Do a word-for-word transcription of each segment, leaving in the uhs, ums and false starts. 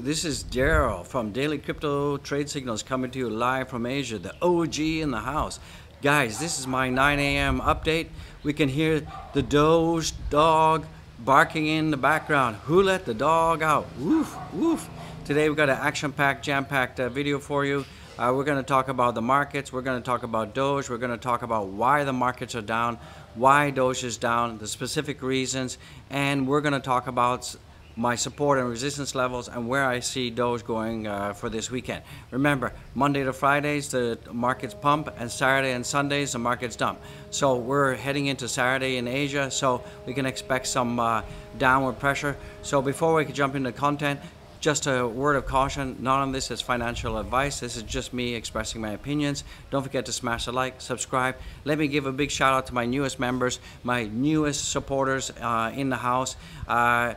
This is Daryl from Daily Crypto Trade Signals coming to you live from Asia, the O G in the house. Guys, this is my nine A M update. We can hear the Doge dog barking in the background. Who let the dog out? Woof, woof. Today we've got an action-packed, jam-packed uh, video for you. Uh, we're going to talk about the markets. We're going to talk about Doge. We're going to talk about why the markets are down, why Doge is down, the specific reasons, and we're going to talk about my support and resistance levels and where I see Doge going uh, for this weekend. Remember, Monday to Fridays the markets pump, and Saturday and Sundays the markets dump. So we're heading into Saturday in Asia, so we can expect some uh, downward pressure. So before we can jump into content, just a word of caution, none of this is financial advice. This is just me expressing my opinions. Don't forget to smash the like, subscribe. Let me give a big shout out to my newest members, my newest supporters uh, in the house. Uh,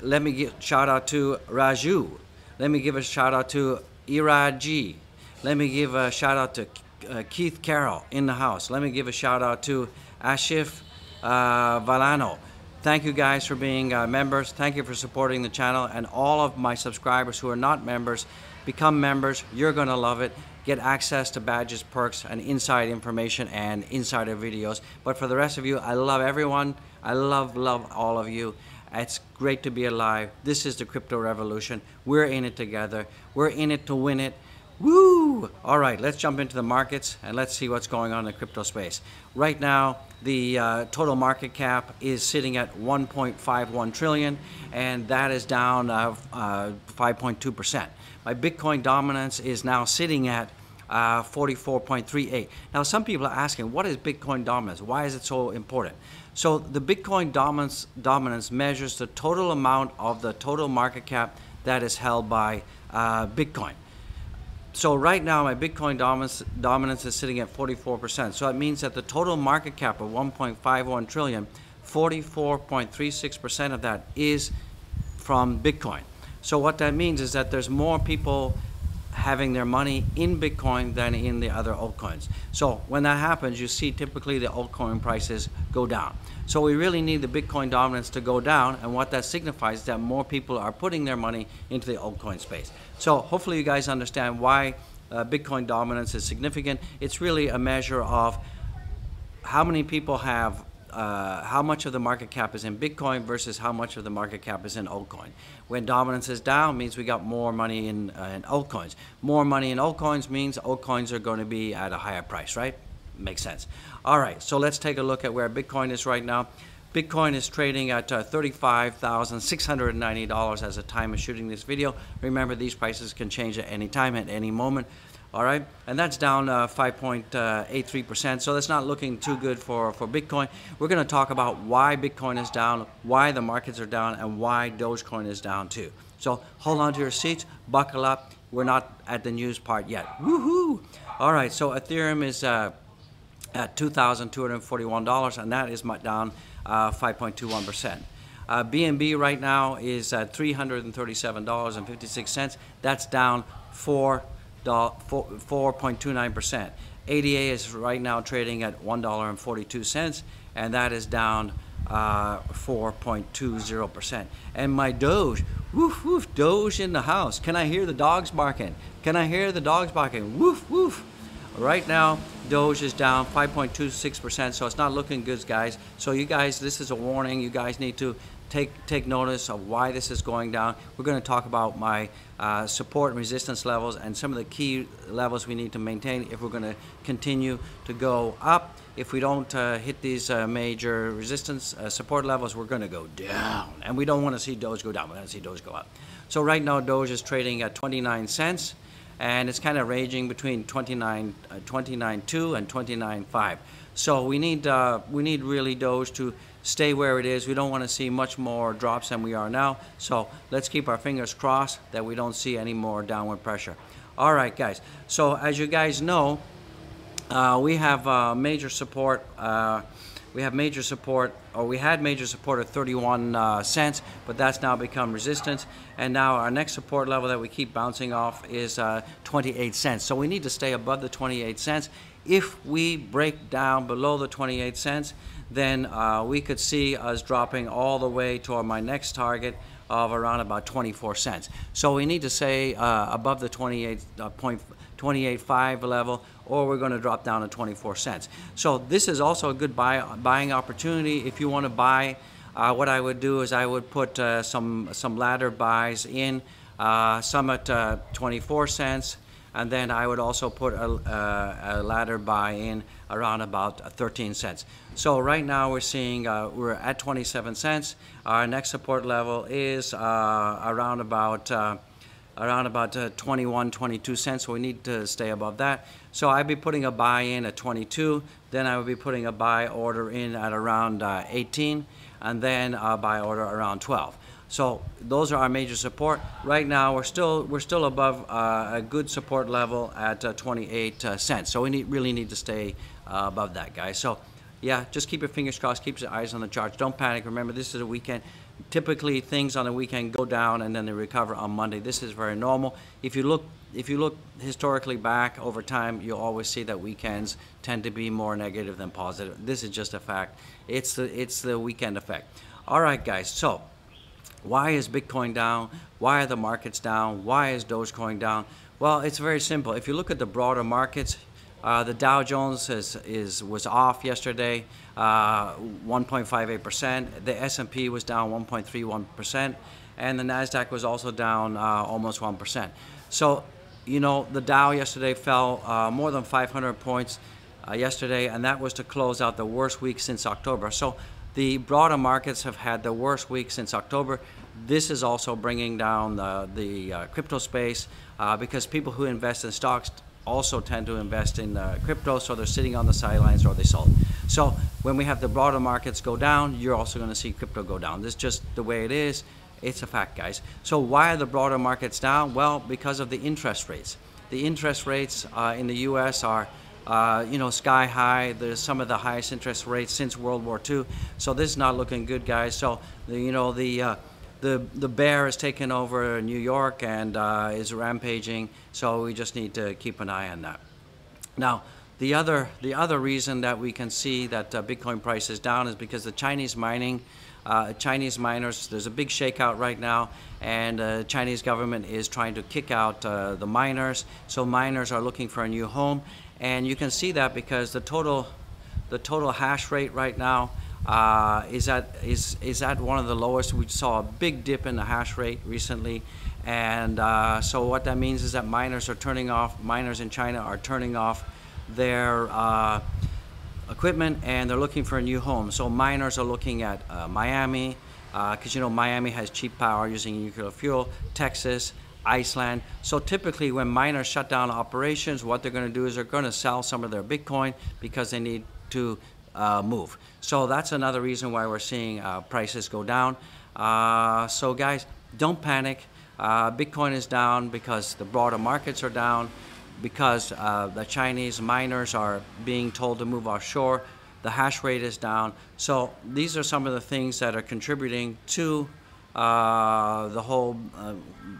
Let me give shout out to Raju. Let me give a shout out to Iraji. Let me give a shout out to uh, Keith Carroll in the house. Let me give a shout out to Ashif uh, Valano. Thank you guys for being uh, members. Thank you for supporting the channel, and all of my subscribers who are not members, become members. You're gonna love it. Get access to badges, perks, and inside information and insider videos. But for the rest of you, I love everyone. I love, love all of you. It's great to be alive. This is the crypto revolution. We're in it together. We're in it to win it. Woo! All right, let's jump into the markets and let's see what's going on in the crypto space. Right now, the uh, total market cap is sitting at one point five one trillion, and that is down five point two percent. Uh, uh, My Bitcoin dominance is now sitting at uh, forty-four point three eight. Now, some people are asking, what is Bitcoin dominance? Why is it so important? So the Bitcoin dominance, dominance measures the total amount of the total market cap that is held by uh, Bitcoin. So right now my Bitcoin dominance, dominance is sitting at forty-four percent. So it means that the total market cap of one point five one trillion, forty-four point three six percent of that is from Bitcoin. So what that means is that there's more people having their money in Bitcoin than in the other altcoins. So when that happens, you see typically the altcoin prices go down. So we really need the Bitcoin dominance to go down, and what that signifies is that more people are putting their money into the altcoin space. So hopefully you guys understand why uh, Bitcoin dominance is significant. It's really a measure of how many people have Uh, how much of the market cap is in Bitcoin versus how much of the market cap is in altcoin. When dominance is down, means we got more money in, uh, in altcoins. More money in altcoins means altcoins are going to be at a higher price, right? Makes sense. All right, so let's take a look at where Bitcoin is right now. Bitcoin is trading at uh, thirty-five thousand six hundred ninety dollars as a time of shooting this video. Remember, these prices can change at any time, at any moment. All right, and that's down uh, five point eight three percent, so that's not looking too good for, for Bitcoin. We're going to talk about why Bitcoin is down, why the markets are down, and why Dogecoin is down too. So hold on to your seats, buckle up. We're not at the news part yet. Woohoo! All right, so Ethereum is uh, at two thousand two hundred forty-one dollars, and that is down five point two one percent. Uh, uh, B N B right now is at three hundred thirty-seven dollars and fifty-six cents. That's down four. four point two nine percent. A D A is right now trading at one dollar and forty-two cents, and that is down four point two zero percent. Uh, and my Doge, woof woof, Doge in the house. Can I hear the dogs barking? Can I hear the dogs barking? Woof woof. Right now, Doge is down five point two six percent, so it's not looking good, guys. So you guys, this is a warning. You guys need to Take, take notice of why this is going down. We're going to talk about my uh, support and resistance levels and some of the key levels we need to maintain if we're going to continue to go up. If we don't uh, hit these uh, major resistance uh, support levels, we're going to go down. And we don't want to see Doge go down. We want to see Doge go up. So right now, Doge is trading at twenty-nine cents, and it's kind of ranging between twenty-nine, uh, twenty-nine point two and twenty-nine point five. So we need, uh, we need really Doge to stay where it is. We don't want to see much more drops than we are now. So let's keep our fingers crossed that we don't see any more downward pressure. All right, guys. So as you guys know, uh, we have uh, major support. Uh, we have major support, or we had major support at thirty-one cents, but that's now become resistance. And now our next support level that we keep bouncing off is uh, twenty-eight cents. So we need to stay above the twenty-eight cents. If we break down below the twenty-eight cents, then uh, we could see us dropping all the way to our, my next target of around about twenty-four cents. So we need to stay uh, above the twenty-eight point two eight five level, or we're going to drop down to twenty-four cents. So this is also a good buy, buying opportunity. If you want to buy, uh, what I would do is I would put uh, some some ladder buys in, uh, some at uh, twenty-four cents, and then I would also put a, uh, a ladder buy in around about thirteen cents. So right now we're seeing uh, we're at twenty-seven cents. Our next support level is uh, around about uh, around about uh, twenty-one, twenty-two cents. So we need to stay above that. So I'd be putting a buy in at twenty-two. Then I would be putting a buy order in at around uh, eighteen, and then a buy order around twelve. So those are our major support. Right now we're still we're still above uh, a good support level at uh, twenty-eight cents. So we need really need to stay uh, above that, guys. So yeah, just keep your fingers crossed, keep your eyes on the charts. Don't panic. Remember, this is a weekend. Typically things on the weekend go down and then they recover on Monday. This is very normal. If you look if you look historically back over time, you'll always see that weekends tend to be more negative than positive. This is just a fact. It's the it's the weekend effect. All right, guys. So why is Bitcoin down? Why are the markets down? Why is Dogecoin down? Well, it's very simple. If you look at the broader markets, uh, the Dow Jones is, is, was off yesterday, one point five eight percent. Uh, the S and P was down one point three one percent. And the Nasdaq was also down uh, almost one percent. So, you know, the Dow yesterday fell uh, more than five hundred points uh, yesterday, and that was to close out the worst week since October. So the broader markets have had the worst week since October. This is also bringing down the, the uh, crypto space uh, because people who invest in stocks also tend to invest in uh, crypto, so they're sitting on the sidelines or they sold. So when we have the broader markets go down, you're also going to see crypto go down. This is just the way it is. It's a fact, guys. So why are the broader markets down? Well, because of the interest rates. The interest rates uh, in the U S are Uh, you know, sky high. There's some of the highest interest rates since World War Two. So this is not looking good, guys. So, the, you know, the, uh, the, the bear has taken over New York and uh, is rampaging. So we just need to keep an eye on that. Now, the other, the other reason that we can see that uh, Bitcoin price is down is because the Chinese mining, uh, Chinese miners, there's a big shakeout right now, and the uh, Chinese government is trying to kick out uh, the miners. So miners are looking for a new home. And you can see that because the total, the total hash rate right now uh, is at is is at one of the lowest. We saw a big dip in the hash rate recently, and uh, so what that means is that miners are turning off. Miners in China are turning off their uh, equipment, and they're looking for a new home. So miners are looking at uh, Miami, because uh, you know Miami has cheap power using nuclear fuel. Texas, Iceland. So typically when miners shut down operations, what they're going to do is they're going to sell some of their Bitcoin because they need to uh, move. So that's another reason why we're seeing uh, prices go down. Uh, so guys, don't panic. Uh, Bitcoin is down because the broader markets are down, because uh, the Chinese miners are being told to move offshore. The hash rate is down. So these are some of the things that are contributing to uh the whole uh,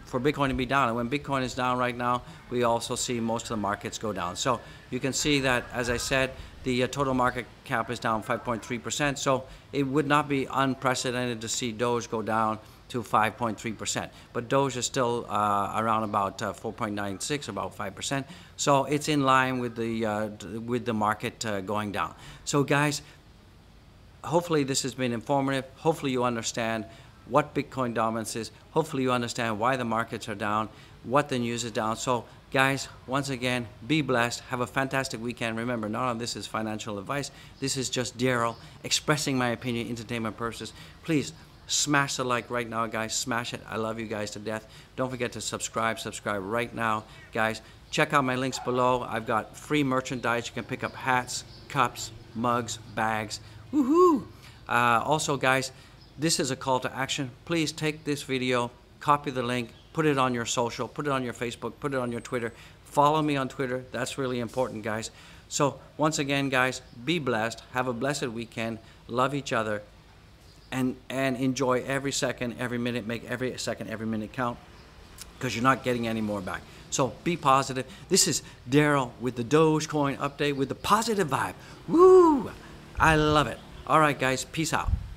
for Bitcoin to be down. And when Bitcoin is down right now, we also see most of the markets go down. So you can see that, as I said, the uh, total market cap is down five point three percent. So it would not be unprecedented to see Doge go down to five point three percent, but Doge is still uh around about uh, four point nine six, about five percent. So it's in line with the uh with the market uh, going down. So guys, hopefully this has been informative. Hopefully you understand what Bitcoin dominance is. Hopefully you understand why the markets are down, what the news is down. So guys, once again, be blessed. Have a fantastic weekend. Remember, none of this is financial advice. This is just Daryl expressing my opinion, entertainment purposes. Please smash the like right now, guys. Smash it. I love you guys to death. Don't forget to subscribe. Subscribe right now, guys. Check out my links below. I've got free merchandise. You can pick up hats, cups, mugs, bags. Woohoo! Uh, also, guys, this is a call to action. Please take this video, copy the link, put it on your social, put it on your Facebook, put it on your Twitter. Follow me on Twitter. That's really important, guys. So once again, guys, be blessed. Have a blessed weekend. Love each other, and, and enjoy every second, every minute. Make every second, every minute count, because you're not getting any more back. So be positive. This is Daryl with the Dogecoin update with the positive vibe. Woo! I love it. All right, guys. Peace out.